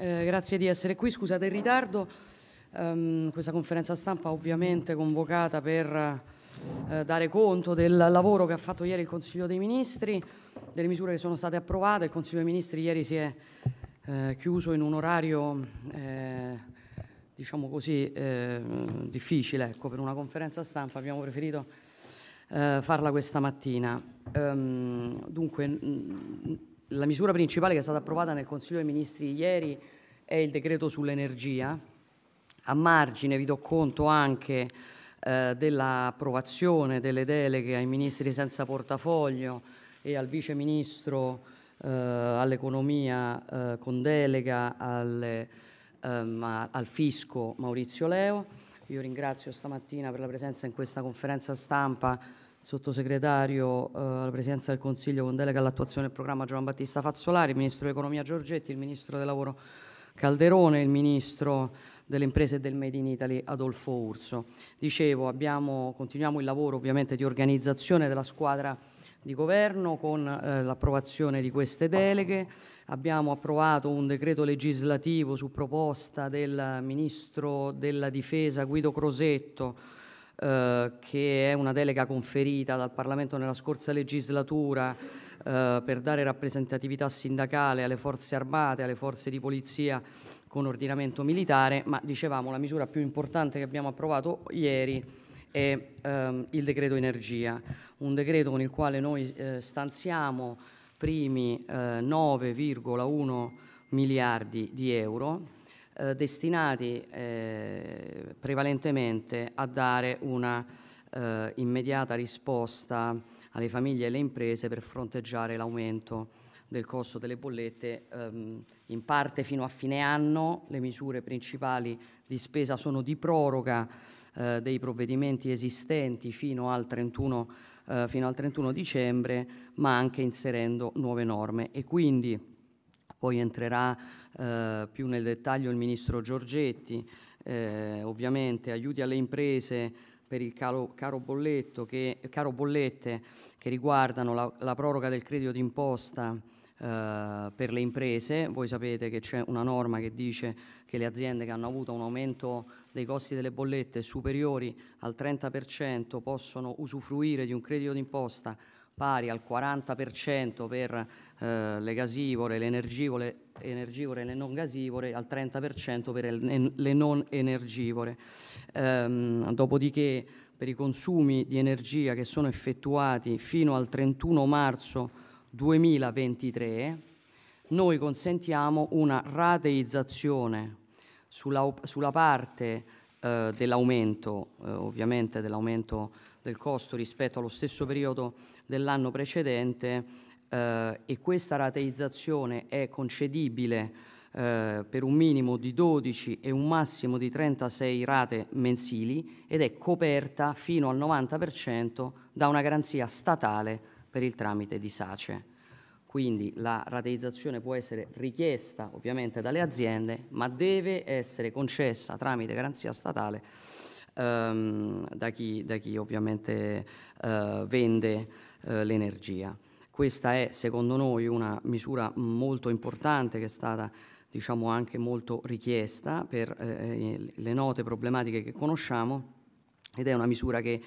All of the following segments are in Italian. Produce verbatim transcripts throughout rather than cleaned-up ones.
eh, grazie di essere qui, scusate il ritardo. Um, questa conferenza stampa ovviamente convocata per eh, dare conto del lavoro che ha fatto ieri il Consiglio dei Ministri, delle misure che sono state approvate. Il Consiglio dei Ministri ieri si è eh, chiuso in un orario eh, diciamo così eh, difficile, ecco, per una conferenza stampa. Abbiamo preferito eh, farla questa mattina. Um, dunque mh, la misura principale che è stata approvata nel Consiglio dei Ministri ieri è il decreto sull'energia. A margine vi do conto anche eh, dell'approvazione delle deleghe ai ministri senza portafoglio e al vice ministro eh, all'economia eh, con delega al, ehm, al fisco Maurizio Leo. Io ringrazio stamattina per la presenza in questa conferenza stampa il sottosegretario eh, alla presidenza del Consiglio con delega all'attuazione del programma Giovanni Battista Fazzolari, il ministro dell'economia Giorgetti, il ministro del lavoro Calderone, il ministro delle imprese e del Made in Italy Adolfo Urso. Dicevo, abbiamo, continuiamo il lavoro ovviamente di organizzazione della squadra di governo con eh, l'approvazione di queste deleghe. Abbiamo approvato un decreto legislativo su proposta del ministro della difesa Guido Crosetto, eh, che è una delega conferita dal Parlamento nella scorsa legislatura eh, per dare rappresentatività sindacale alle forze armate, alle forze di polizia con ordinamento militare, ma dicevamo la misura più importante che abbiamo approvato ieri è ehm, il decreto energia, un decreto con il quale noi eh, stanziamo primi eh, nove virgola uno miliardi di euro eh, destinati eh, prevalentemente a dare una eh, immediata risposta alle famiglie e alle imprese per fronteggiare l'aumento del costo delle bollette, ehm, in parte fino a fine anno. Le misure principali di spesa sono di proroga eh, dei provvedimenti esistenti fino al, trentuno, eh, fino al trentuno dicembre, ma anche inserendo nuove norme. E quindi poi entrerà eh, più nel dettaglio il ministro Giorgetti, eh, ovviamente aiuti alle imprese per il caro, caro, bolletto che, caro bollette che riguardano la, la proroga del credito d'imposta Uh, per le imprese. Voi sapete che c'è una norma che dice che le aziende che hanno avuto un aumento dei costi delle bollette superiori al trenta per cento possono usufruire di un credito d'imposta pari al quaranta per cento per uh, le gasivore, le energivore, energivore e le non gasivore, al trenta per cento per el, le non energivore. Um, dopodiché per i consumi di energia che sono effettuati fino al trentuno marzo duemilaventitré noi consentiamo una rateizzazione sulla, sulla parte eh, dell'aumento, eh, ovviamente dell'aumento del costo rispetto allo stesso periodo dell'anno precedente, eh, e questa rateizzazione è concedibile eh, per un minimo di dodici e un massimo di trentasei rate mensili ed è coperta fino al novanta per cento da una garanzia statale per il tramite di SACE. Quindi la rateizzazione può essere richiesta ovviamente dalle aziende, ma deve essere concessa tramite garanzia statale ehm, da, chi, da chi ovviamente eh, vende eh, l'energia. Questa è secondo noi una misura molto importante che è stata, diciamo, anche molto richiesta per eh, le note problematiche che conosciamo, ed è una misura che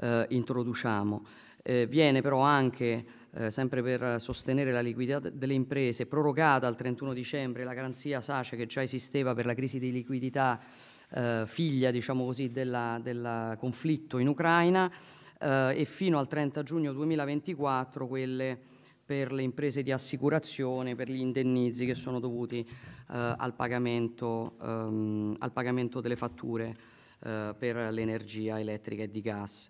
eh, introduciamo. Eh, viene però anche, eh, sempre per sostenere la liquidità delle imprese, prorogata al trentuno dicembre la garanzia SACE che già esisteva per la crisi di liquidità eh, figlia, diciamo così, del conflitto in Ucraina, eh, e fino al trenta giugno duemilaventiquattro quelle per le imprese di assicurazione, per gli indennizi che sono dovuti eh, al pagamento, ehm, al pagamento delle fatture eh, per l'energia elettrica e di gas.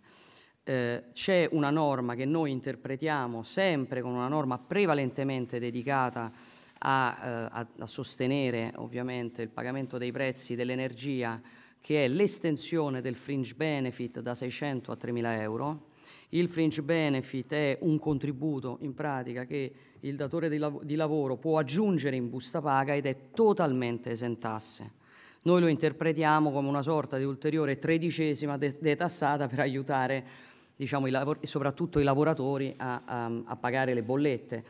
Eh, c'è una norma che noi interpretiamo sempre con una norma prevalentemente dedicata a, eh, a, a sostenere ovviamente il pagamento dei prezzi dell'energia, che è l'estensione del fringe benefit da seicento a tremila euro. Il fringe benefit è un contributo in pratica che il datore di, lav- di lavoro può aggiungere in busta paga ed è totalmente esentasse. Noi lo interpretiamo come una sorta di ulteriore tredicesima detassata per aiutare, diciamo, i lavori, soprattutto i lavoratori a, a, a pagare le bollette.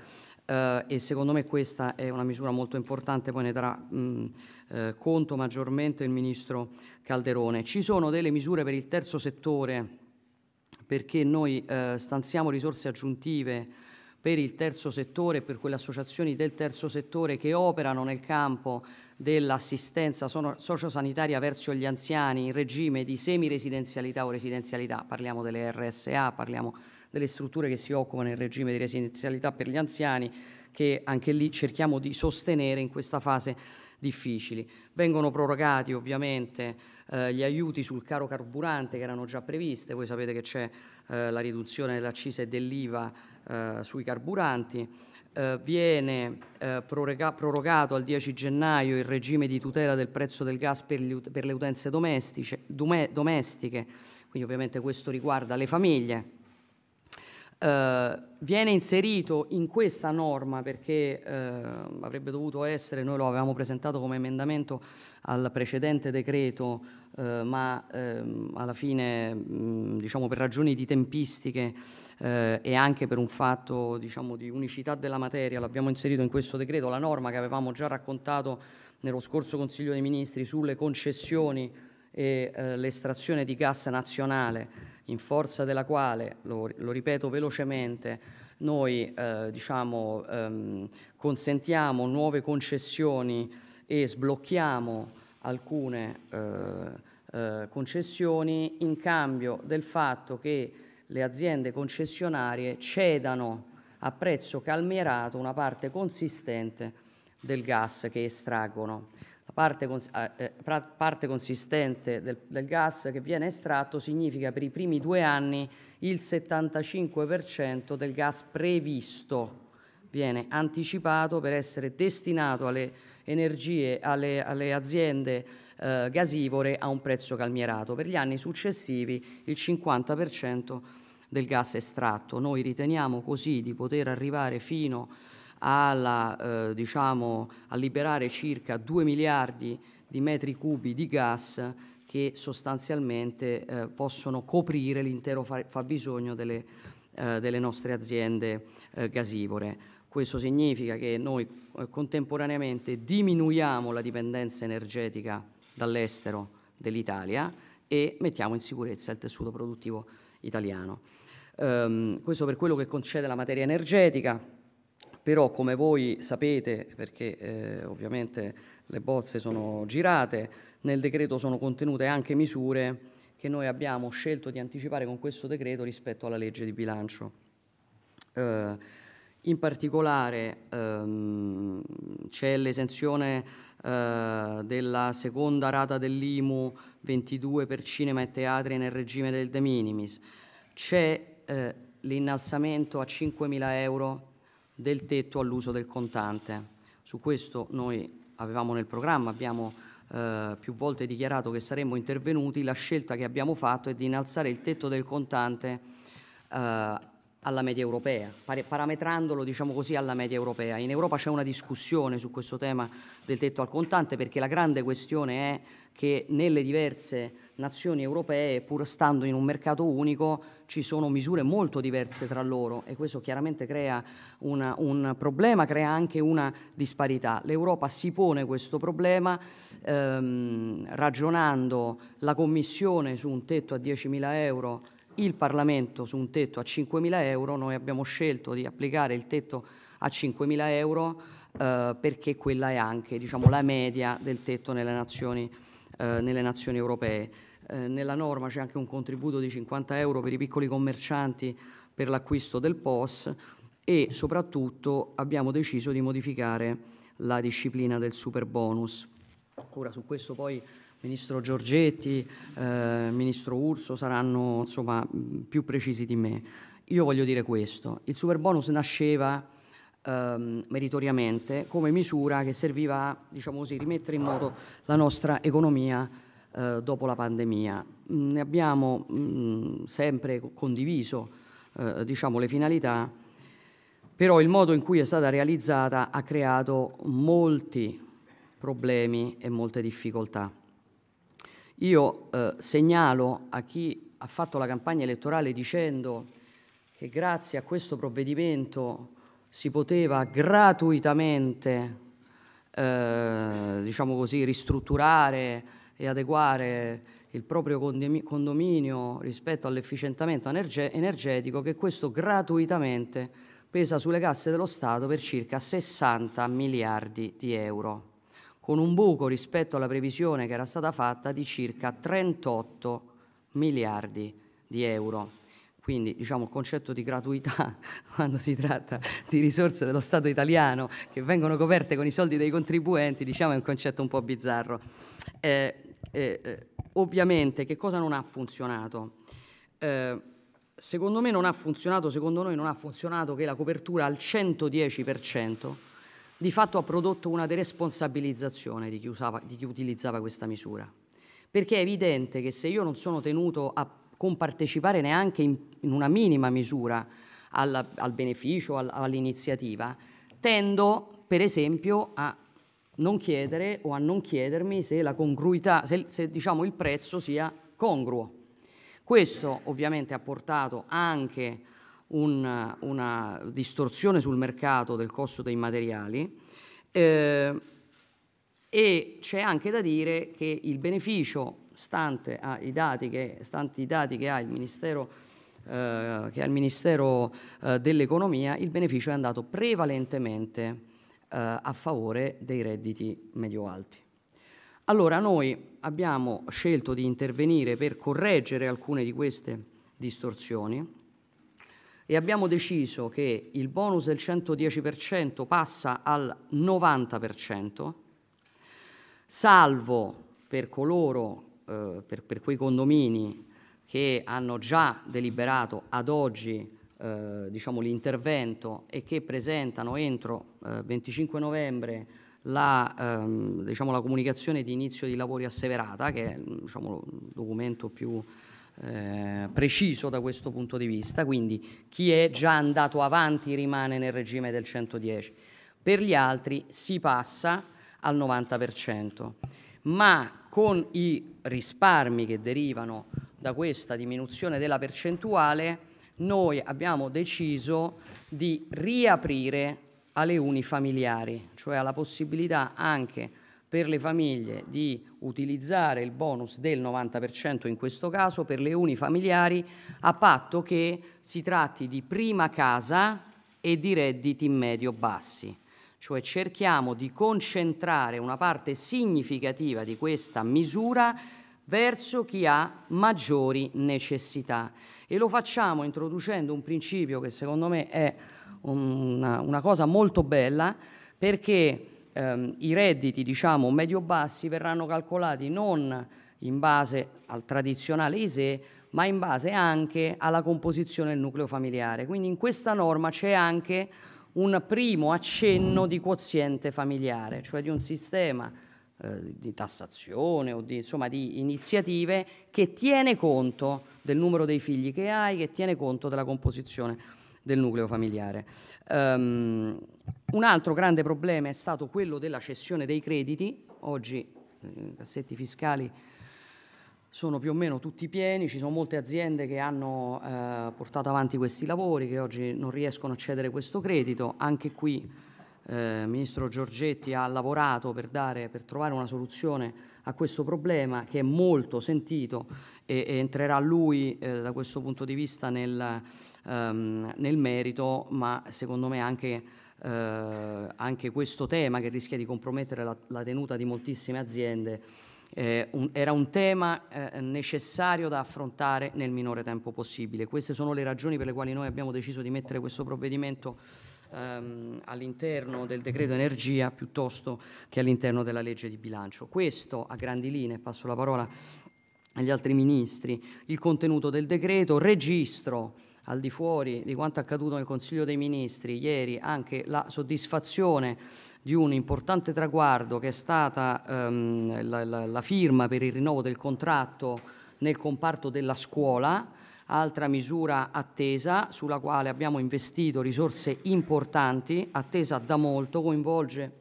eh, e secondo me questa è una misura molto importante, poi ne darà mh, eh, conto maggiormente il Ministro Calderone. Ci sono delle misure per il terzo settore, perché noi eh, stanziamo risorse aggiuntive per il terzo settore e per quelle associazioni del terzo settore che operano nel campo dell'assistenza sociosanitaria verso gli anziani in regime di semiresidenzialità o residenzialità. Parliamo delle R S A, parliamo delle strutture che si occupano in regime di residenzialità per gli anziani, che anche lì cerchiamo di sostenere in questa fase difficili. Vengono prorogati ovviamente eh, gli aiuti sul caro carburante che erano già previste. Voi sapete che c'è eh, la riduzione dell'accisa e dell'I V A eh, sui carburanti. Eh, viene eh, proroga prorogato al dieci gennaio il regime di tutela del prezzo del gas per, gli, per le utenze domestiche, domestiche, quindi ovviamente questo riguarda le famiglie. Eh, viene inserito in questa norma, perché eh, avrebbe dovuto essere, noi lo avevamo presentato come emendamento al precedente decreto, eh, ma ehm, alla fine mh, diciamo per ragioni di tempistiche eh, e anche per un fatto diciamo di unicità della materia l'abbiamo inserito in questo decreto, la norma che avevamo già raccontato nello scorso Consiglio dei Ministri sulle concessioni e eh, l'estrazione di gas nazionale, in forza della quale, lo, lo ripeto velocemente, noi eh, diciamo, ehm, consentiamo nuove concessioni e sblocchiamo alcune eh, eh, concessioni in cambio del fatto che le aziende concessionarie cedano a prezzo calmierato una parte consistente del gas che estraggono. Parte, eh, parte consistente del, del gas che viene estratto significa per i primi due anni il settantacinque per cento del gas previsto viene anticipato per essere destinato alle energie, alle, alle aziende eh, gasivore a un prezzo calmierato. Per gli anni successivi il cinquanta per cento del gas estratto. Noi riteniamo così di poter arrivare fino alla, eh, diciamo, a liberare circa due miliardi di metri cubi di gas che sostanzialmente eh, possono coprire l'intero fabbisogno delle, eh, delle nostre aziende eh, gasivore. Questo significa che noi eh, contemporaneamente diminuiamo la dipendenza energetica dall'estero dell'Italia e mettiamo in sicurezza il tessuto produttivo italiano. Ehm, questo per quello che concede la materia energetica. Però, come voi sapete, perché eh, ovviamente le bozze sono girate, nel decreto sono contenute anche misure che noi abbiamo scelto di anticipare con questo decreto rispetto alla legge di bilancio. Eh, in particolare ehm, c'è l'esenzione eh, della seconda rata dell'I M U ventidue per cinema e teatri nel regime del de minimis, c'è eh, l'innalzamento a cinquemila euro del tetto all'uso del contante. Su questo noi avevamo nel programma, abbiamo eh, più volte dichiarato che saremmo intervenuti, la scelta che abbiamo fatto è di innalzare il tetto del contante eh, alla media europea, parametrandolo diciamo così alla media europea. In Europa c'è una discussione su questo tema del tetto al contante, perché la grande questione è che nelle diverse nazioni europee, pur stando in un mercato unico, ci sono misure molto diverse tra loro e questo chiaramente crea una, un problema, crea anche una disparità. L'Europa si pone questo problema ehm, ragionando la Commissione su un tetto a diecimila euro, il Parlamento su un tetto a cinquemila euro, noi abbiamo scelto di applicare il tetto a cinquemila euro eh, perché quella è anche diciamo, la media del tetto nelle nazioni, eh, nelle nazioni europee. Eh, nella norma c'è anche un contributo di cinquanta euro per i piccoli commercianti per l'acquisto del P O S e soprattutto abbiamo deciso di modificare la disciplina del super bonus. Ora su questo poi Ministro Giorgetti, eh, Ministro Urso saranno insomma più precisi di me. Io voglio dire questo, il superbonus nasceva ehm, meritoriamente come misura che serviva a diciamo così, rimettere in moto la nostra economia eh, dopo la pandemia. Ne abbiamo mh, sempre condiviso eh, diciamo, le finalità, però il modo in cui è stata realizzata ha creato molti problemi e molte difficoltà. Io eh, segnalo a chi ha fatto la campagna elettorale dicendo che grazie a questo provvedimento si poteva gratuitamente, eh, diciamo così, ristrutturare e adeguare il proprio condominio rispetto all'efficientamento energetico, che questo gratuitamente pesa sulle casse dello Stato per circa sessanta miliardi di euro, con un buco rispetto alla previsione che era stata fatta di circa trentotto miliardi di euro. Quindi, diciamo, il concetto di gratuità, quando si tratta di risorse dello Stato italiano che vengono coperte con i soldi dei contribuenti, diciamo, è un concetto un po' bizzarro. Eh, eh, ovviamente, che cosa non ha funzionato? Eh, secondo me non ha funzionato, secondo noi non ha funzionato che la copertura al centodieci per cento di fatto ha prodotto una deresponsabilizzazione di chi usava, di chi utilizzava questa misura. Perché è evidente che se io non sono tenuto a compartecipare neanche in, in una minima misura al, al beneficio, al, all'iniziativa, tendo per esempio a non chiedere o a non chiedermi se la congruità, se, se diciamo il prezzo sia congruo. Questo ovviamente ha portato anche Un, una distorsione sul mercato del costo dei materiali, eh, e c'è anche da dire che il beneficio, stante ah, i dati che, stanti i dati che ha il Ministero, eh, che ha il Ministero eh, dell'Economia, il beneficio è andato prevalentemente eh, a favore dei redditi medio-alti. Allora noi abbiamo scelto di intervenire per correggere alcune di queste distorsioni e abbiamo deciso che il bonus del centodieci per cento passa al novanta per cento, salvo per coloro, eh, per, per quei condomini che hanno già deliberato ad oggi eh, diciamo, l'intervento e che presentano entro eh, venticinque novembre la, ehm, diciamo, la comunicazione di inizio di lavori asseverata, che è, diciamo, il documento più Eh, preciso da questo punto di vista. Quindi chi è già andato avanti rimane nel regime del centodieci, per gli altri si passa al novanta per cento, ma con i risparmi che derivano da questa diminuzione della percentuale noi abbiamo deciso di riaprire alle unifamiliari, cioè alla possibilità anche per le famiglie di utilizzare il bonus del novanta per cento in questo caso per le unifamiliari, a patto che si tratti di prima casa e di redditi medio-bassi. Cioè cerchiamo di concentrare una parte significativa di questa misura verso chi ha maggiori necessità, e lo facciamo introducendo un principio che secondo me è una, una cosa molto bella, perché Um, i redditi, diciamo, medio-bassi verranno calcolati non in base al tradizionale ISEE, ma in base anche alla composizione del nucleo familiare. Quindi in questa norma c'è anche un primo accenno di quoziente familiare, cioè di un sistema eh, di tassazione o di, insomma, di iniziative che tiene conto del numero dei figli che hai, che tiene conto della composizione del nucleo familiare. Um, un altro grande problema è stato quello della cessione dei crediti. Oggi i cassetti fiscali sono più o meno tutti pieni, ci sono molte aziende che hanno eh, portato avanti questi lavori, che oggi non riescono a cedere questo credito. Anche qui eh, il Ministro Giorgetti ha lavorato per, dare, per trovare una soluzione a questo problema, che è molto sentito, e, e entrerà lui eh, da questo punto di vista nel, ehm, nel merito, ma secondo me anche, eh, anche questo tema, che rischia di compromettere la, la tenuta di moltissime aziende, eh, un, era un tema eh, necessario da affrontare nel minore tempo possibile. Queste sono le ragioni per le quali noi abbiamo deciso di mettere questo provvedimento all'interno del decreto energia piuttosto che all'interno della legge di bilancio. Questo a grandi linee, passo la parola agli altri ministri, il contenuto del decreto. Registro, al di fuori di quanto accaduto nel Consiglio dei Ministri ieri, anche la soddisfazione di un importante traguardo che è stata ehm, la, la, la firma per il rinnovo del contratto nel comparto della scuola, altra misura attesa sulla quale abbiamo investito risorse importanti, attesa da molto, coinvolge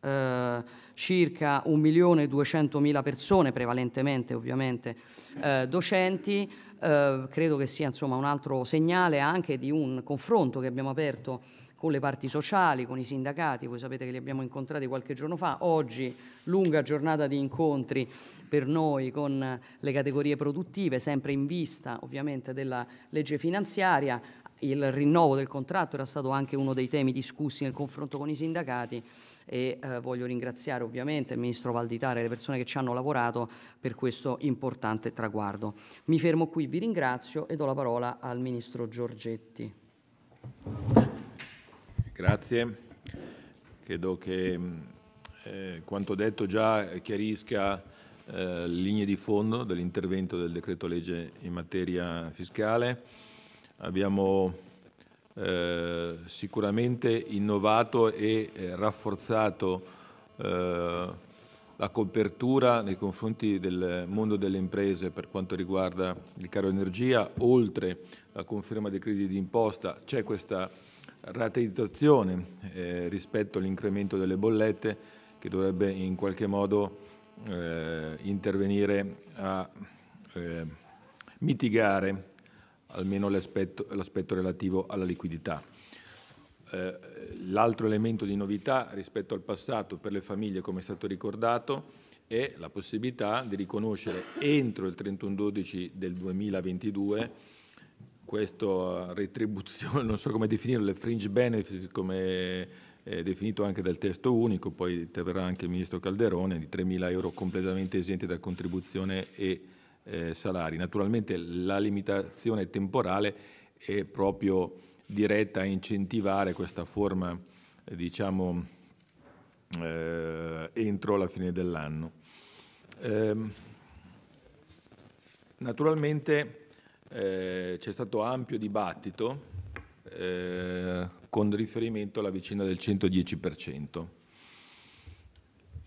eh, circa un milione duecentomila persone, prevalentemente ovviamente eh, docenti. Eh, credo che sia, insomma, un altro segnale anche di un confronto che abbiamo aperto con le parti sociali, con i sindacati. Voi sapete che li abbiamo incontrati qualche giorno fa. Oggi lunga giornata di incontri per noi con le categorie produttive, sempre in vista ovviamente della legge finanziaria. Il rinnovo del contratto era stato anche uno dei temi discussi nel confronto con i sindacati e eh, voglio ringraziare ovviamente il Ministro Valditara e le persone che ci hanno lavorato per questo importante traguardo. Mi fermo qui, vi ringrazio e do la parola al Ministro Giorgetti. Grazie. Credo che eh, quanto detto già chiarisca eh, le linee di fondo dell'intervento del decreto legge in materia fiscale. Abbiamo eh, sicuramente innovato e eh, rafforzato eh, la copertura nei confronti del mondo delle imprese per quanto riguarda il caro energia. Oltre la conferma dei crediti d'imposta c'è questa rateizzazione eh, rispetto all'incremento delle bollette che dovrebbe in qualche modo eh, intervenire a eh, mitigare almeno l'aspetto relativo alla liquidità. Eh, l'altro elemento di novità rispetto al passato per le famiglie, come è stato ricordato, è la possibilità di riconoscere entro il trentuno dicembre del duemilaventidue questa retribuzione, non so come definirlo, le fringe benefits, come è definito anche dal testo unico, poi interverrà anche il Ministro Calderone, di tremila euro completamente esenti da contribuzione e Eh, salari. Naturalmente la limitazione temporale è proprio diretta a incentivare questa forma eh, diciamo eh, entro la fine dell'anno. Eh, naturalmente eh, c'è stato ampio dibattito eh, con riferimento alla vicenda del centodieci per cento.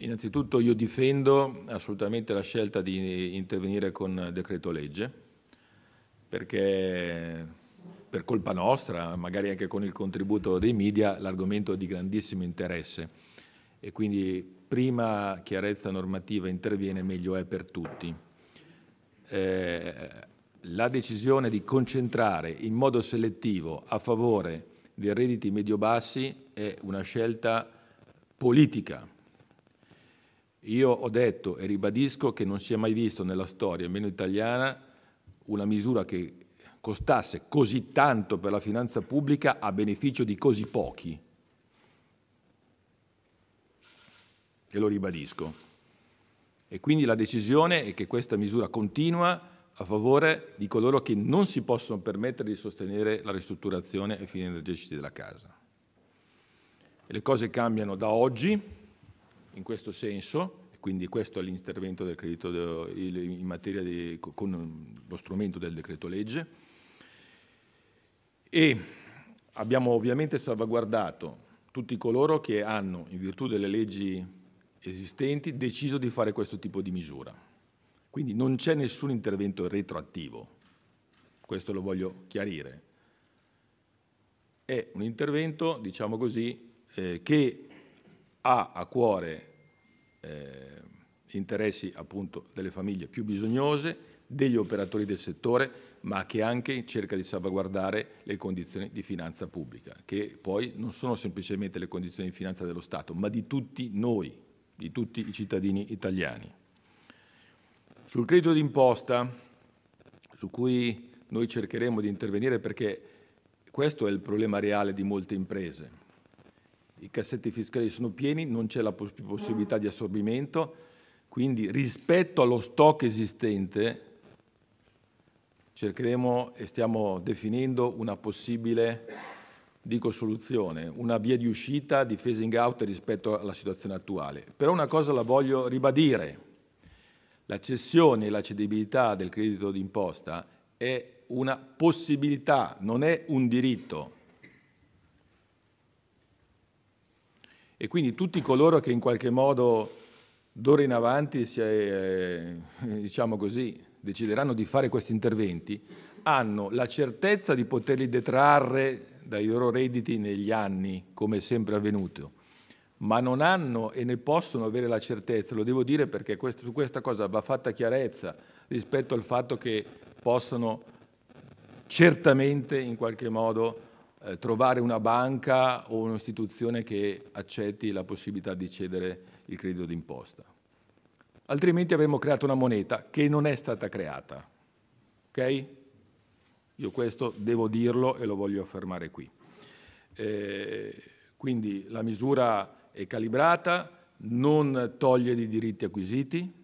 Innanzitutto io difendo assolutamente la scelta di intervenire con decreto legge, perché per colpa nostra, magari anche con il contributo dei media, l'argomento è di grandissimo interesse e quindi prima chiarezza normativa interviene meglio è per tutti. Eh, la decisione di concentrare in modo selettivo a favore dei redditi medio-bassi è una scelta politica. Io ho detto e ribadisco che non si è mai visto nella storia, almeno italiana, una misura che costasse così tanto per la finanza pubblica a beneficio di così pochi. E lo ribadisco. E quindi la decisione è che questa misura continua a favore di coloro che non si possono permettere di sostenere la ristrutturazione ai fini energetici della casa. E le cose cambiano da oggi in questo senso, quindi questo è l'intervento del credito in materia di, con lo strumento del decreto legge, e abbiamo ovviamente salvaguardato tutti coloro che hanno, in virtù delle leggi esistenti, deciso di fare questo tipo di misura. Quindi non c'è nessun intervento retroattivo, questo lo voglio chiarire. È un intervento, diciamo così, eh, che ha a cuore eh, interessi appunto delle famiglie più bisognose, degli operatori del settore, ma che anche cerca di salvaguardare le condizioni di finanza pubblica, che poi non sono semplicemente le condizioni di finanza dello Stato, ma di tutti noi, di tutti i cittadini italiani. Sul credito d'imposta, su cui noi cercheremo di intervenire perché questo è il problema reale di molte imprese. I cassetti fiscali sono pieni, non c'è la poss- possibilità di assorbimento, quindi rispetto allo stock esistente cercheremo e stiamo definendo una possibile, dico, soluzione, una via di uscita, di phasing out rispetto alla situazione attuale. Però una cosa la voglio ribadire, la cessione e la cedibilità del credito d'imposta è una possibilità, non è un diritto. E quindi tutti coloro che in qualche modo d'ora in avanti si, eh, diciamo così, decideranno di fare questi interventi hanno la certezza di poterli detrarre dai loro redditi negli anni, come è sempre avvenuto, ma non hanno e ne possono avere la certezza, lo devo dire perché questo, su questa cosa va fatta chiarezza rispetto al fatto che possano certamente in qualche modo eh, trovare una banca o un'istituzione che accetti la possibilità di cedere il credito d'imposta. Altrimenti avremmo creato una moneta che non è stata creata. Ok? Io questo devo dirlo e lo voglio affermare qui. Eh, quindi la misura è calibrata, non toglie di diritti acquisiti,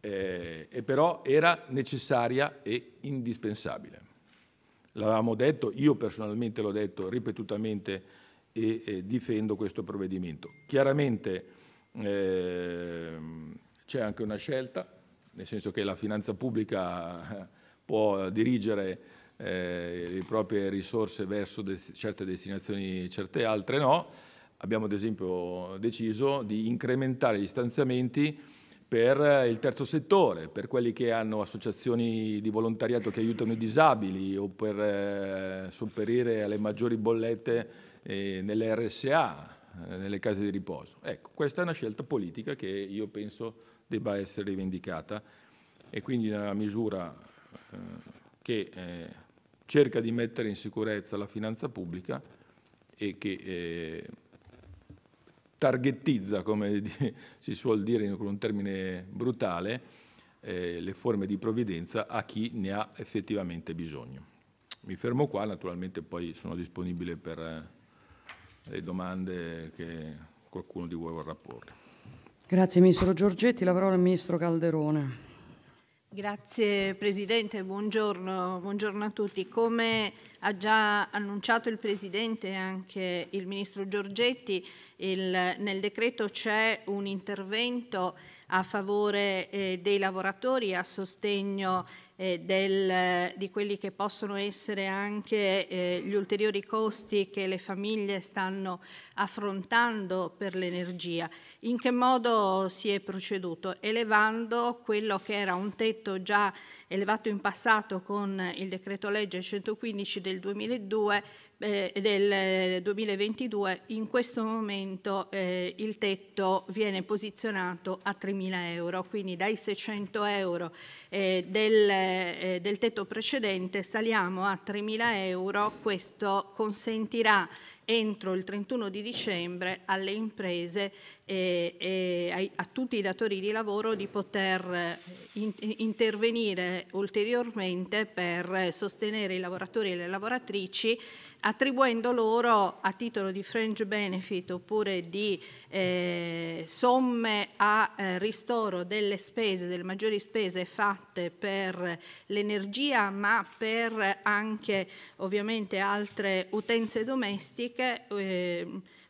eh, e però era necessaria e indispensabile. L'avevamo detto, io personalmente l'ho detto ripetutamente e, e difendo questo provvedimento. Chiaramente eh, c'è anche una scelta, nel senso che la finanza pubblica può dirigere eh, le proprie risorse verso de- certe destinazioni, certe altre no. Abbiamo ad esempio deciso di incrementare gli stanziamenti per il terzo settore, per quelli che hanno associazioni di volontariato che aiutano i disabili o per eh, sopperire alle maggiori bollette eh, nelle R S A, eh, nelle case di riposo. Ecco, questa è una scelta politica che io penso debba essere rivendicata e quindi una misura eh, che eh, cerca di mettere in sicurezza la finanza pubblica e che... Eh, targettizza, come si suol dire con un termine brutale, eh, le forme di provvidenza a chi ne ha effettivamente bisogno. Mi fermo qua, naturalmente poi sono disponibile per eh, le domande che qualcuno di voi vorrà porre. Grazie Ministro Giorgetti, la parola al Ministro Calderone. Grazie Presidente, buongiorno, buongiorno a tutti. Come ha già annunciato il Presidente e anche il Ministro Giorgetti, il, nel decreto c'è un intervento a favore eh, dei lavoratori, a sostegno eh, del, di quelli che possono essere anche eh, gli ulteriori costi che le famiglie stanno affrontando per l'energia. In che modo si è proceduto? Elevando quello che era un tetto già elevato in passato con il decreto legge centoquindici del duemiladue, eh, del duemilaventidue, in questo momento eh, il tetto viene posizionato a tremila euro, quindi dai seicento euro eh, del, eh, del tetto precedente saliamo a tremila euro, questo consentirà entro il trentuno di dicembre alle imprese e, e ai, a tutti i datori di lavoro di poter in, intervenire ulteriormente per sostenere i lavoratori e le lavoratrici, attribuendo loro a titolo di fringe benefit oppure di eh, somme a eh, ristoro delle spese, delle maggiori spese fatte per l'energia, ma per anche ovviamente altre utenze domestiche, eh,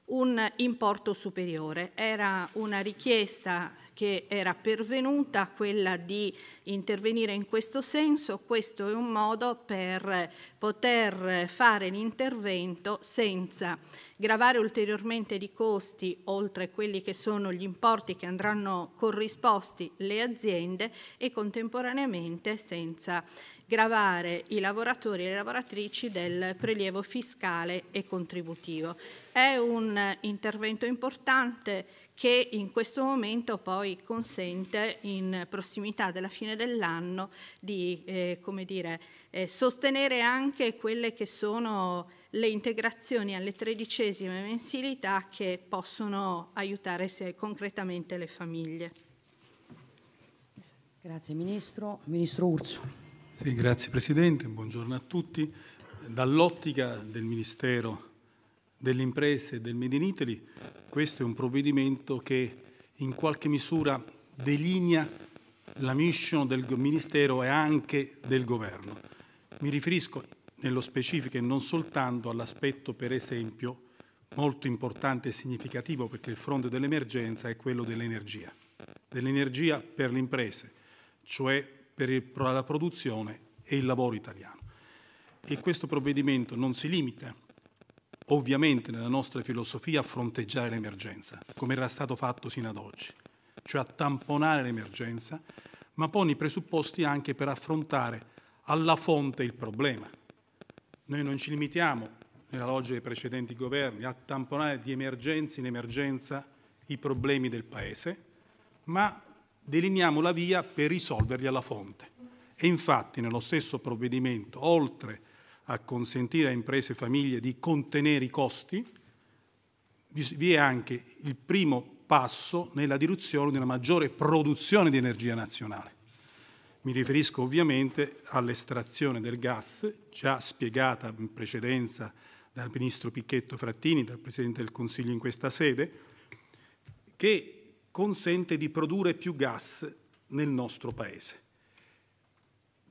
un importo superiore. Era una richiesta che era pervenuta, quella di intervenire in questo senso. Questo è un modo per poter fare l'intervento senza gravare ulteriormente di costi oltre quelli che sono gli importi che andranno corrisposti le aziende e contemporaneamente senza gravare i lavoratori e le lavoratrici del prelievo fiscale e contributivo. È un intervento importante che in questo momento poi consente, in prossimità della fine dell'anno, di eh, come dire, eh, sostenere anche quelle che sono le integrazioni alle tredicesime mensilità che possono aiutare se, concretamente le famiglie. Grazie Ministro. Ministro Urso. Sì, grazie Presidente, buongiorno a tutti. Dall'ottica del Ministero delle Imprese e del Made in Italy, questo è un provvedimento che in qualche misura delinea la mission del Ministero e anche del Governo. Mi riferisco nello specifico e non soltanto all'aspetto, per esempio, molto importante e significativo, perché il fronte dell'emergenza è quello dell'energia, dell'energia per le imprese, cioè per la produzione e il lavoro italiano. E questo provvedimento non si limita ovviamente nella nostra filosofia a fronteggiare l'emergenza, come era stato fatto sino ad oggi, cioè a tamponare l'emergenza, ma pone i presupposti anche per affrontare alla fonte il problema. Noi non ci limitiamo, nella logica dei precedenti governi, a tamponare di emergenza in emergenza i problemi del Paese, ma delineiamo la via per risolverli alla fonte. E infatti nello stesso provvedimento, oltre a consentire a imprese e famiglie di contenere i costi, vi è anche il primo passo nella direzione di una maggiore produzione di energia nazionale. Mi riferisco ovviamente all'estrazione del gas, già spiegata in precedenza dal ministro Picchetto Frattini, dal Presidente del Consiglio in questa sede, che consente di produrre più gas nel nostro Paese.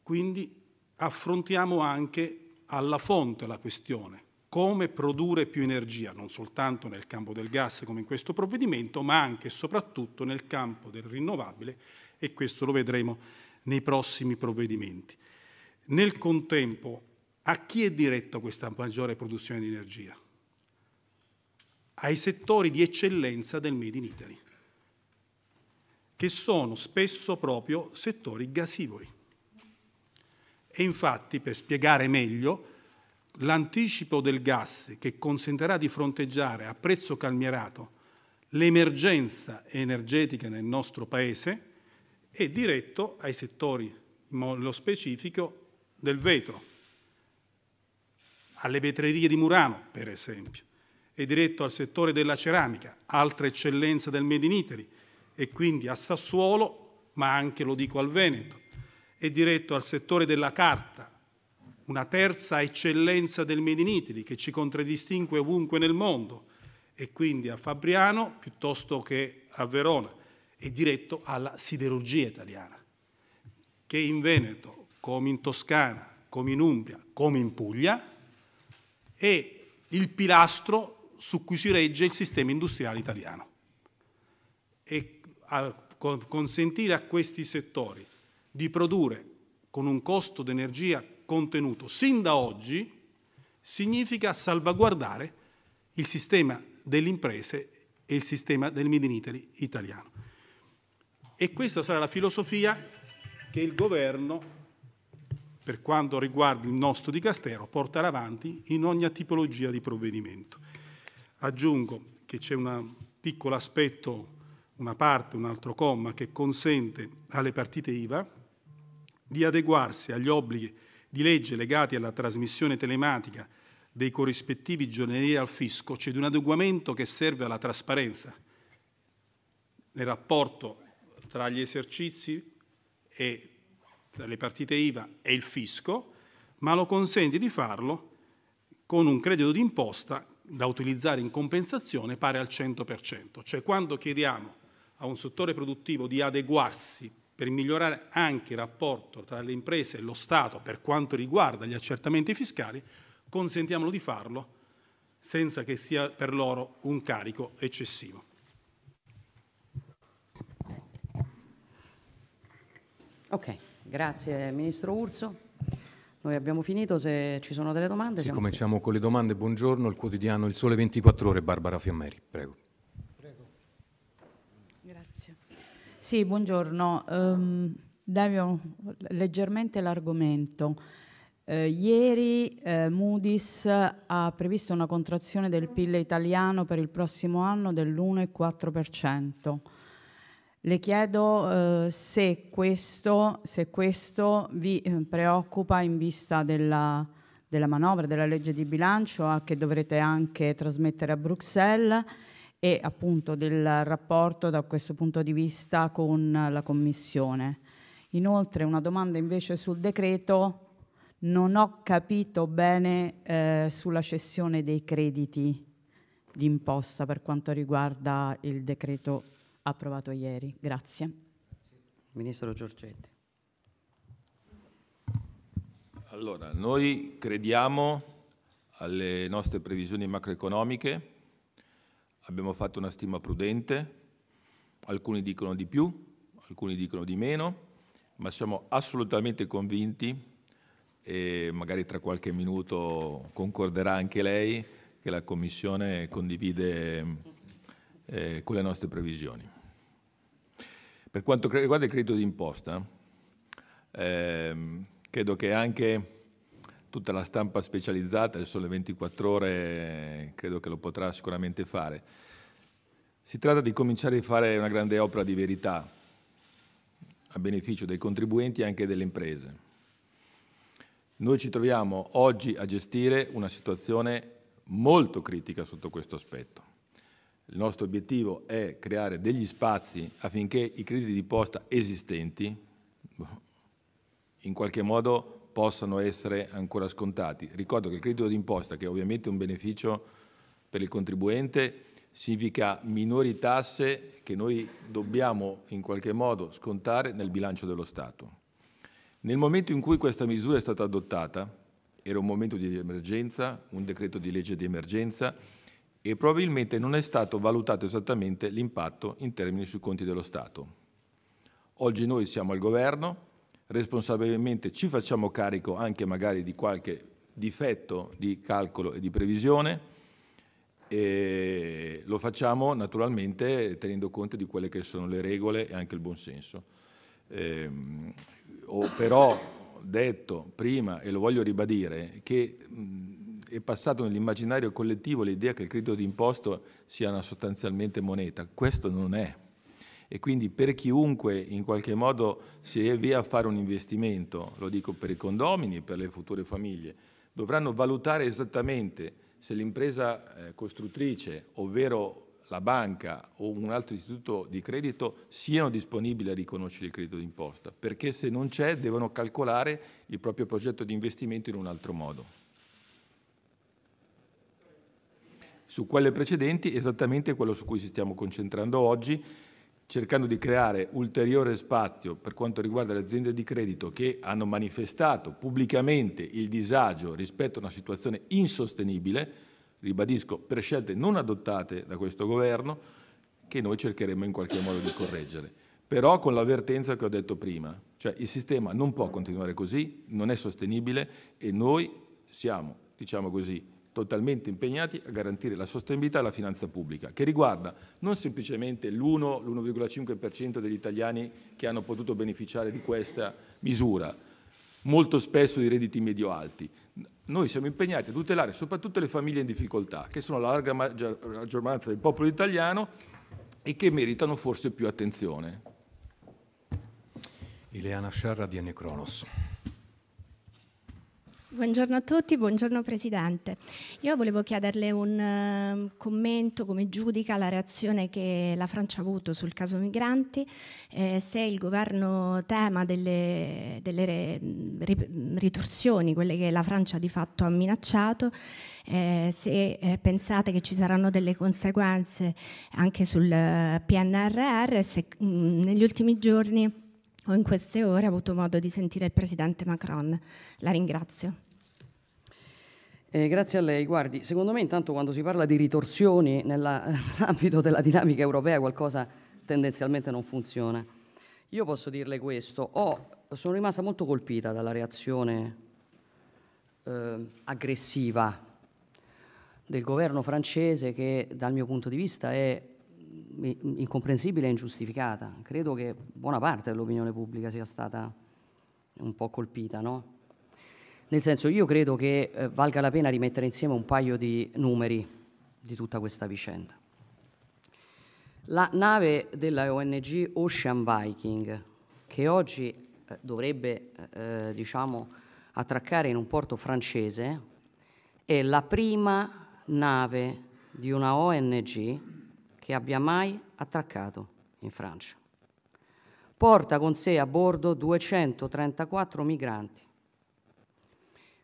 Quindi affrontiamo anche alla fonte la questione, come produrre più energia, non soltanto nel campo del gas come in questo provvedimento, ma anche e soprattutto nel campo del rinnovabile, e questo lo vedremo nei prossimi provvedimenti. Nel contempo, a chi è diretta questa maggiore produzione di energia? Ai settori di eccellenza del Made in Italy, che sono spesso proprio settori gasivori. E infatti, per spiegare meglio, l'anticipo del gas che consentirà di fronteggiare a prezzo calmierato l'emergenza energetica nel nostro Paese è diretto ai settori, nello specifico, del vetro, alle vetrerie di Murano, per esempio, è diretto al settore della ceramica, altra eccellenza del Made in Italy, e quindi a Sassuolo, ma anche, lo dico, al Veneto, è diretto al settore della carta, una terza eccellenza del Made in Italy che ci contraddistingue ovunque nel mondo, e quindi a Fabriano piuttosto che a Verona, è diretto alla siderurgia italiana, che in Veneto, come in Toscana, come in Umbria, come in Puglia, è il pilastro su cui si regge il sistema industriale italiano. E a consentire a questi settori di produrre con un costo di energia contenuto sin da oggi significa salvaguardare il sistema delle imprese e il sistema del Made in Italy italiano. E questa sarà la filosofia che il Governo, per quanto riguarda il nostro dicastero, portare avanti in ogni tipologia di provvedimento. Aggiungo che c'è un piccolo aspetto, una parte, un altro comma, che consente alle partite I V A di adeguarsi agli obblighi di legge legati alla trasmissione telematica dei corrispettivi giornalieri al fisco, cioè di un adeguamento che serve alla trasparenza nel rapporto tra gli esercizi e tra le partite I V A e il fisco, ma lo consente di farlo con un credito d'imposta da utilizzare in compensazione pari al cento per cento. Cioè, quando chiediamo a un settore produttivo di adeguarsi per migliorare anche il rapporto tra le imprese e lo Stato per quanto riguarda gli accertamenti fiscali, consentiamolo di farlo senza che sia per loro un carico eccessivo. Ok. Grazie Ministro Urso, noi abbiamo finito, se ci sono delle domande. Sì, siamo... Cominciamo con le domande, buongiorno, il quotidiano Il Sole ventiquattro Ore, Barbara Fiammeri, prego. Prego. Grazie. Sì, buongiorno, um, Davio, leggermente l'argomento. Uh, ieri uh, Moody's ha previsto una contrazione del P I L italiano per il prossimo anno dell'uno virgola quattro per cento. Le chiedo eh, se, questo, se questo vi eh, preoccupa in vista della, della manovra, della legge di bilancio a che dovrete anche trasmettere a Bruxelles, e appunto del rapporto da questo punto di vista con la Commissione. Inoltre una domanda invece sul decreto, non ho capito bene eh, sulla cessione dei crediti d'imposta per quanto riguarda il decreto approvato ieri. Grazie. Ministro Giorgetti. Allora, noi crediamo alle nostre previsioni macroeconomiche, abbiamo fatto una stima prudente, alcuni dicono di più, alcuni dicono di meno, ma siamo assolutamente convinti, e magari tra qualche minuto concorderà anche lei, che la Commissione condivide eh, con le nostre previsioni. Per quanto riguarda il credito d'imposta, ehm, credo che anche tutta la stampa specializzata, il Sole ventiquattro Ore, credo che lo potrà sicuramente fare. Si tratta di cominciare a fare una grande opera di verità a beneficio dei contribuenti e anche delle imprese. Noi ci troviamo oggi a gestire una situazione molto critica sotto questo aspetto. Il nostro obiettivo è creare degli spazi affinché i crediti di imposta esistenti in qualche modo possano essere ancora scontati. Ricordo che il credito di imposta, che è ovviamente un beneficio per il contribuente, significa minori tasse che noi dobbiamo in qualche modo scontare nel bilancio dello Stato. Nel momento in cui questa misura è stata adottata, era un momento di emergenza, un decreto di legge di emergenza, e probabilmente non è stato valutato esattamente l'impatto in termini sui conti dello Stato. Oggi noi siamo al governo, responsabilmente ci facciamo carico anche magari di qualche difetto di calcolo e di previsione, e lo facciamo naturalmente tenendo conto di quelle che sono le regole e anche il buonsenso. Ehm, ho però detto prima, e lo voglio ribadire, che è passato nell'immaginario collettivo l'idea che il credito d'imposta sia una sostanzialmente moneta. Questo non è. E quindi per chiunque in qualche modo si avvia a fare un investimento, lo dico per i condomini e per le future famiglie, dovranno valutare esattamente se l'impresa costruttrice, ovvero la banca o un altro istituto di credito, siano disponibili a riconoscere il credito d'imposta, perché se non c'è devono calcolare il proprio progetto di investimento in un altro modo. Su quelle precedenti esattamente quello su cui ci stiamo concentrando oggi, cercando di creare ulteriore spazio per quanto riguarda le aziende di credito che hanno manifestato pubblicamente il disagio rispetto a una situazione insostenibile, ribadisco, per scelte non adottate da questo governo, che noi cercheremo in qualche modo di correggere. Però con l'avvertenza che ho detto prima, cioè il sistema non può continuare così, non è sostenibile e noi siamo, diciamo così, totalmente impegnati a garantire la sostenibilità della finanza pubblica, che riguarda non semplicemente l'uno virgola cinque per cento degli italiani che hanno potuto beneficiare di questa misura, molto spesso di redditi medio-alti. Noi siamo impegnati a tutelare soprattutto le famiglie in difficoltà, che sono la larga maggioranza del popolo italiano e che meritano forse più attenzione. Ileana Sciarra, D N Cronos. Buongiorno a tutti, buongiorno Presidente. Io volevo chiederle un uh, commento, come giudica la reazione che la Francia ha avuto sul caso migranti, eh, se il governo tema delle, delle re, re, ritorsioni, quelle che la Francia di fatto ha minacciato, eh, se eh, pensate che ci saranno delle conseguenze anche sul uh, P N R R, se mh, negli ultimi giorni o in queste ore ho avuto modo di sentire il Presidente Macron. La ringrazio. Eh, grazie a lei. Guardi, secondo me intanto quando si parla di ritorsioni nell'ambito della dinamica europea qualcosa tendenzialmente non funziona. Io posso dirle questo. Oh, sono rimasta molto colpita dalla reazione eh, aggressiva del governo francese che dal mio punto di vista è incomprensibile e ingiustificata. Credo che buona parte dell'opinione pubblica sia stata un po' colpita, no? Nel senso, io credo che eh, valga la pena rimettere insieme un paio di numeri di tutta questa vicenda. La nave della O N G Ocean Viking, che oggi eh, dovrebbe eh, diciamo attraccare in un porto francese, è la prima nave di una O N G che abbia mai attraccato in Francia. Porta con sé a bordo duecentotrentaquattro migranti.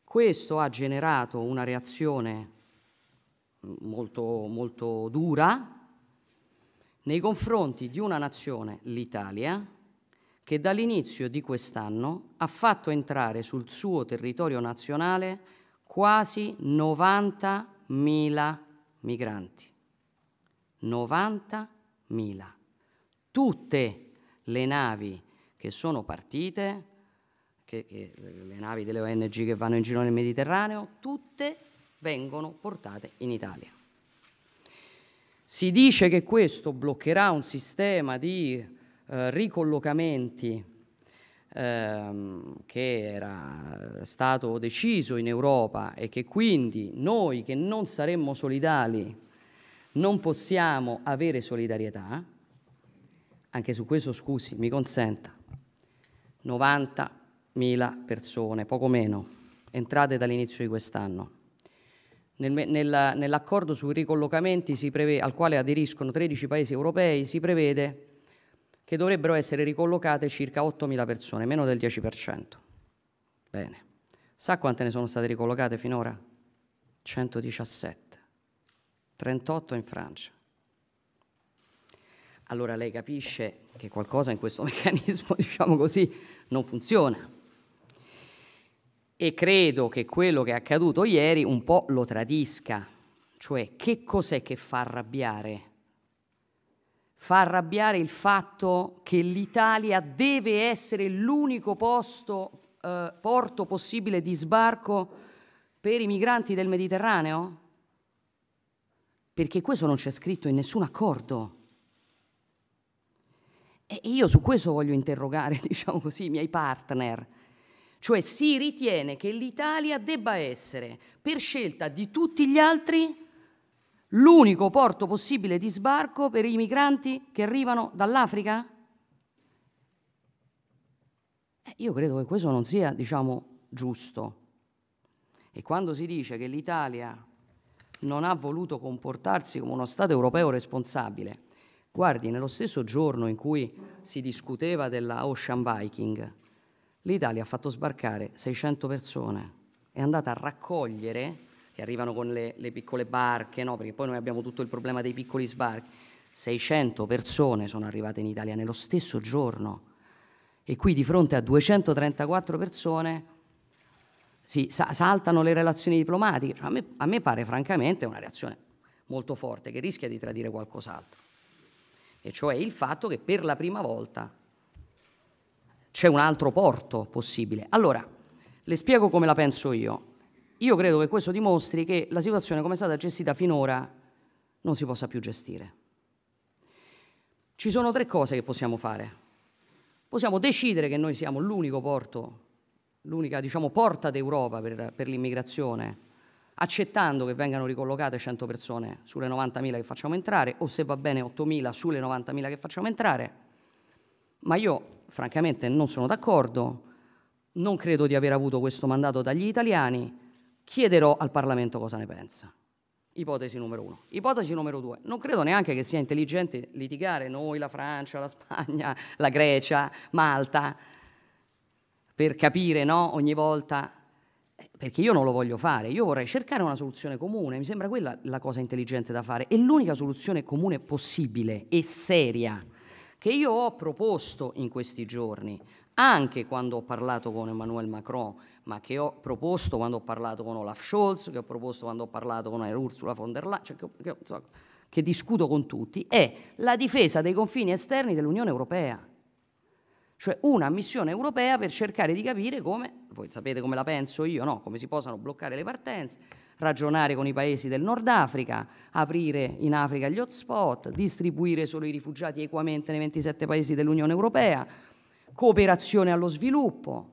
Questo ha generato una reazione molto, molto dura nei confronti di una nazione, l'Italia, che dall'inizio di quest'anno ha fatto entrare sul suo territorio nazionale quasi novantamila migranti. novantamila. Tutte le navi che sono partite, che, che, le navi delle O N G che vanno in giro nel Mediterraneo, tutte vengono portate in Italia. Si dice che questo bloccherà un sistema di eh, ricollocamenti ehm, che era stato deciso in Europa e che quindi noi che non saremmo solidali non possiamo avere solidarietà. Anche su questo, scusi, mi consenta, novantamila persone, poco meno, entrate dall'inizio di quest'anno. Nell'accordo sui ricollocamenti si prevede, al quale aderiscono tredici paesi europei, si prevede che dovrebbero essere ricollocate circa ottomila persone, meno del dieci per cento. Bene. Sa quante ne sono state ricollocate finora? centodiciassette. trentotto in Francia. Allora lei capisce che qualcosa in questo meccanismo, diciamo così, non funziona. E credo che quello che è accaduto ieri un po' lo tradisca. Cioè, che cos'è che fa arrabbiare? Fa arrabbiare il fatto che l'Italia deve essere l'unico posto, eh, porto possibile di sbarco per i migranti del Mediterraneo? Perché questo non c'è scritto in nessun accordo. E io su questo voglio interrogare, diciamo così, i miei partner. Cioè si ritiene che l'Italia debba essere, per scelta di tutti gli altri, l'unico porto possibile di sbarco per i migranti che arrivano dall'Africa? Eh, io credo che questo non sia, diciamo, giusto. E quando si dice che l'Italia non ha voluto comportarsi come uno Stato europeo responsabile, guardi, nello stesso giorno in cui si discuteva della Ocean Viking, l'Italia ha fatto sbarcare seicento persone, è andata a raccogliere, che arrivano con le, le piccole barche, no? Perché poi noi abbiamo tutto il problema dei piccoli sbarchi, seicento persone sono arrivate in Italia nello stesso giorno, e qui di fronte a duecentotrentaquattro persone si sa, saltano le relazioni diplomatiche. Cioè, a, me, a me pare francamente una reazione molto forte che rischia di tradire qualcos'altro, e cioè il fatto che per la prima volta c'è un altro porto possibile. Allora, le spiego come la penso io. Io credo che questo dimostri che la situazione come è stata gestita finora non si possa più gestire. Ci sono tre cose che possiamo fare. Possiamo decidere che noi siamo l'unico porto, l'unica, diciamo, porta d'Europa per, per l'immigrazione, accettando che vengano ricollocate cento persone sulle novantamila che facciamo entrare, o se va bene ottomila sulle novantamila che facciamo entrare. Ma io francamente non sono d'accordo, non credo di aver avuto questo mandato dagli italiani, chiederò al Parlamento cosa ne pensa. Ipotesi numero uno. Ipotesi numero due, non credo neanche che sia intelligente litigare noi, la Francia, la Spagna, la Grecia, Malta, per capire, no, ogni volta, perché io non lo voglio fare, io vorrei cercare una soluzione comune, mi sembra quella la cosa intelligente da fare, è l'unica soluzione comune possibile e seria, che io ho proposto in questi giorni, anche quando ho parlato con Emmanuel Macron, ma che ho proposto quando ho parlato con Olaf Scholz, che ho proposto quando ho parlato con Ursula von der Leyen, cioè che, che, so, che discuto con tutti, è la difesa dei confini esterni dell'Unione Europea. Cioè una missione europea per cercare di capire come, voi sapete come la penso io, no? Come si possano bloccare le partenze, ragionare con i paesi del Nord Africa, aprire in Africa gli hotspot, distribuire solo i rifugiati equamente nei ventisette paesi dell'Unione Europea, cooperazione allo sviluppo,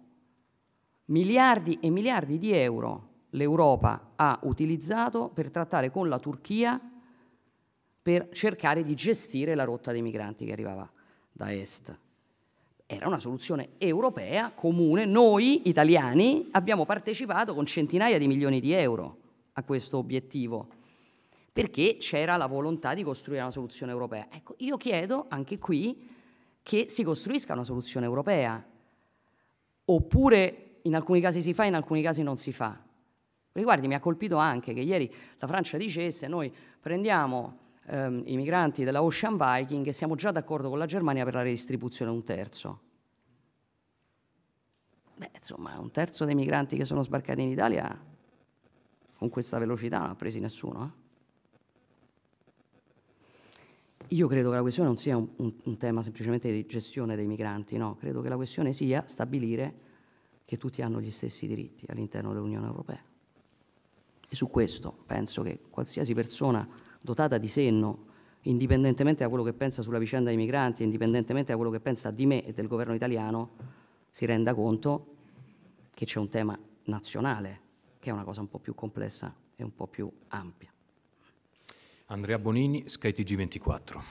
miliardi e miliardi di euro l'Europa ha utilizzato per trattare con la Turchia per cercare di gestire la rotta dei migranti che arrivava da est. Era una soluzione europea, comune, noi italiani abbiamo partecipato con centinaia di milioni di euro a questo obiettivo, perché c'era la volontà di costruire una soluzione europea. Ecco, io chiedo anche qui che si costruisca una soluzione europea, oppure in alcuni casi si fa, in alcuni casi non si fa. Guardi, mi ha colpito anche che ieri la Francia dicesse: noi prendiamo ehm, i migranti della Ocean Viking e siamo già d'accordo con la Germania per la redistribuzione un terzo. Beh, insomma, un terzo dei migranti che sono sbarcati in Italia con questa velocità non ha presi nessuno. Eh? Io credo che la questione non sia un, un, un tema semplicemente di gestione dei migranti, no, credo che la questione sia stabilire che tutti hanno gli stessi diritti all'interno dell'Unione Europea. E su questo penso che qualsiasi persona dotata di senno, indipendentemente da quello che pensa sulla vicenda dei migranti, indipendentemente da quello che pensa di me e del governo italiano, si renda conto che c'è un tema nazionale, che è una cosa un po' più complessa e un po' più ampia. Andrea Bonini, Sky T G ventiquattro.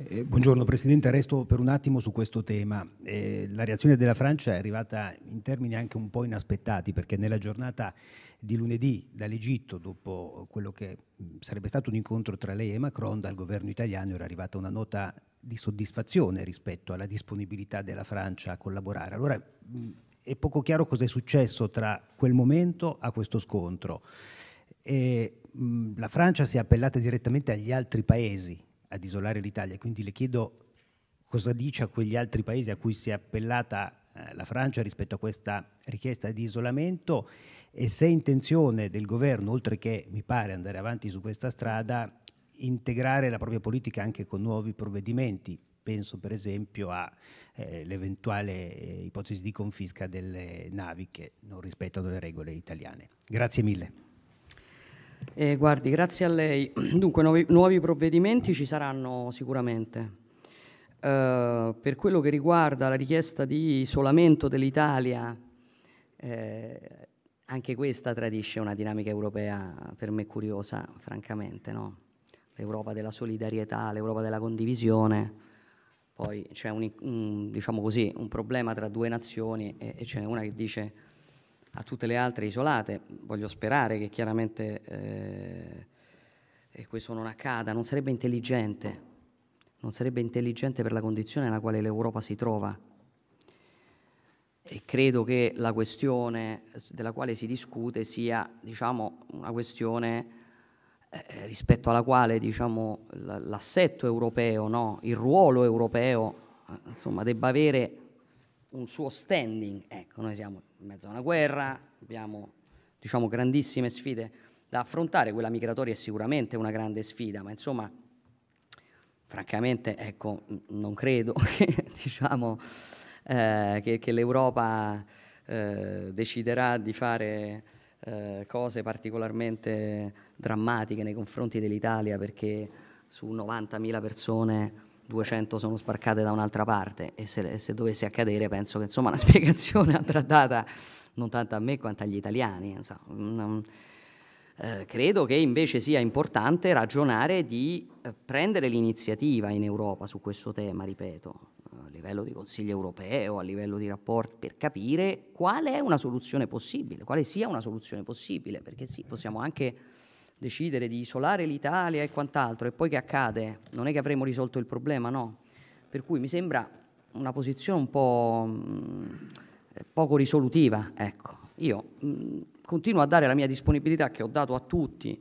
Eh, buongiorno Presidente, resto per un attimo su questo tema. Eh, la reazione della Francia è arrivata in termini anche un po' inaspettati, perché nella giornata di lunedì dall'Egitto, dopo quello che sarebbe stato un incontro tra lei e Macron, dal governo italiano era arrivata una nota di soddisfazione rispetto alla disponibilità della Francia a collaborare. Allora mh, è poco chiaro cosa è successo tra quel momento a questo scontro. E, mh, la Francia si è appellata direttamente agli altri paesi ad isolare l'Italia, quindi le chiedo cosa dice a quegli altri paesi a cui si è appellata la Francia rispetto a questa richiesta di isolamento e se è intenzione del governo, oltre che mi pare andare avanti su questa strada, integrare la propria politica anche con nuovi provvedimenti. Penso per esempio all'eventuale eh, ipotesi di confisca delle navi che non rispettano le regole italiane. Grazie mille. Eh, guardi, grazie a lei. Dunque, nuovi, nuovi provvedimenti ci saranno sicuramente. Eh, per quello che riguarda la richiesta di isolamento dell'Italia, eh, anche questa tradisce una dinamica europea per me curiosa, francamente, no? L'Europa della solidarietà, l'Europa della condivisione. Poi c'è un, un, diciamo così, un problema tra due nazioni e, e ce n'è una che dice a tutte le altre isolate. Voglio sperare che chiaramente eh, e questo non accada, non sarebbe intelligente, non sarebbe intelligente per la condizione nella quale l'Europa si trova, e credo che la questione della quale si discute sia, diciamo, una questione eh, rispetto alla quale, diciamo, l'assetto europeo, no? Il ruolo europeo, insomma, debba avere un suo standing. Ecco, noi siamo in mezzo a una guerra, abbiamo, diciamo, grandissime sfide da affrontare, quella migratoria è sicuramente una grande sfida, ma insomma, francamente, ecco, non credo che, diciamo, eh, che, che l'Europa eh, deciderà di fare eh, cose particolarmente drammatiche nei confronti dell'Italia, perché su novantamila persone duecento sono sbarcate da un'altra parte, e se, se dovesse accadere penso che, insomma, la spiegazione andrà data non tanto a me quanto agli italiani. Insomma, eh, credo che invece sia importante ragionare di eh, prendere l'iniziativa in Europa su questo tema, ripeto, a livello di Consiglio europeo, a livello di rapporti, per capire qual è una soluzione possibile, quale sia una soluzione possibile, perché sì, possiamo anche decidere di isolare l'Italia e quant'altro, e poi che accade? Non è che avremo risolto il problema, no? Per cui mi sembra una posizione un po' mh, poco risolutiva, ecco. Io mh, continuo a dare la mia disponibilità, che ho dato a tutti,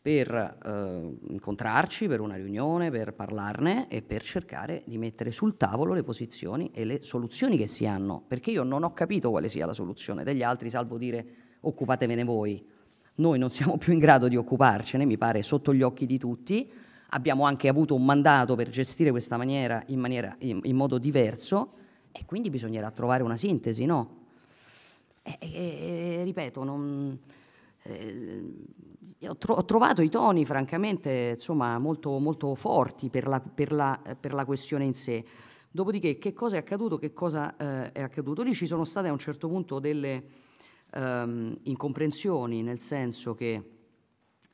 per eh, incontrarci, per una riunione, per parlarne e per cercare di mettere sul tavolo le posizioni e le soluzioni che si hanno, perché io non ho capito quale sia la soluzione degli altri, salvo dire occupatevene voi. Noi non siamo più in grado di occuparcene, mi pare sotto gli occhi di tutti. Abbiamo anche avuto un mandato per gestire questa maniera in, maniera, in, in modo diverso, e quindi bisognerà trovare una sintesi, no? E, e, e, ripeto, non, eh, ho, tro ho trovato i toni, francamente, insomma, molto, molto forti per la, per, la, per la questione in sé. Dopodiché, che cosa è accaduto? Che cosa eh, è accaduto? Lì ci sono state a un certo punto delle Um, incomprensioni, nel senso che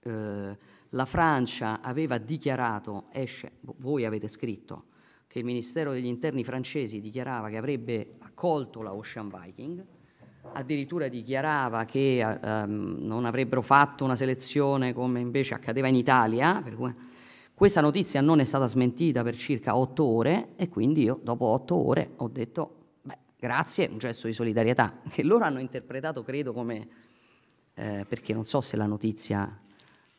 eh, la Francia aveva dichiarato, esce, voi avete scritto, che il Ministero degli Interni francese dichiarava che avrebbe accolto la Ocean Viking, addirittura dichiarava che um, non avrebbero fatto una selezione come invece accadeva in Italia, per cui questa notizia non è stata smentita per circa otto ore, e quindi io dopo otto ore ho detto grazie, un gesto di solidarietà, che loro hanno interpretato, credo, come, eh, perché non so se la notizia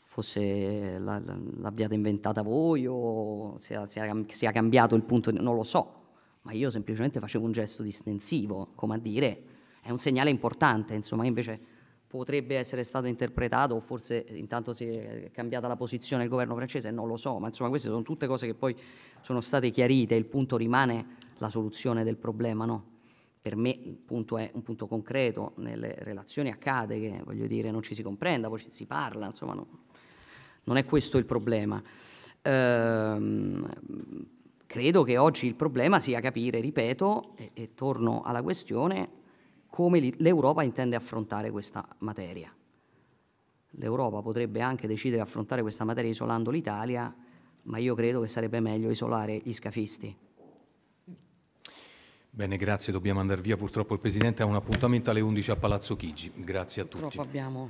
fosse l'abbiate inventata voi o se sia cambiato il punto, non lo so, ma io semplicemente facevo un gesto distensivo, come a dire, è un segnale importante, insomma, che invece potrebbe essere stato interpretato, o forse intanto si è cambiata la posizione del governo francese, non lo so, ma insomma queste sono tutte cose che poi sono state chiarite, il punto rimane la soluzione del problema, no? Per me il punto è un punto concreto, nelle relazioni accade che, voglio dire, non ci si comprenda, poi ci si parla, insomma, no, non è questo il problema. Ehm, credo che oggi il problema sia capire, ripeto, e, e torno alla questione, come l'Europa intende affrontare questa materia. L'Europa potrebbe anche decidere di affrontare questa materia isolando l'Italia, ma io credo che sarebbe meglio isolare gli scafisti. Bene, grazie, dobbiamo andare via, purtroppo il Presidente ha un appuntamento alle undici a Palazzo Chigi. Grazie a tutti. Purtroppo abbiamo...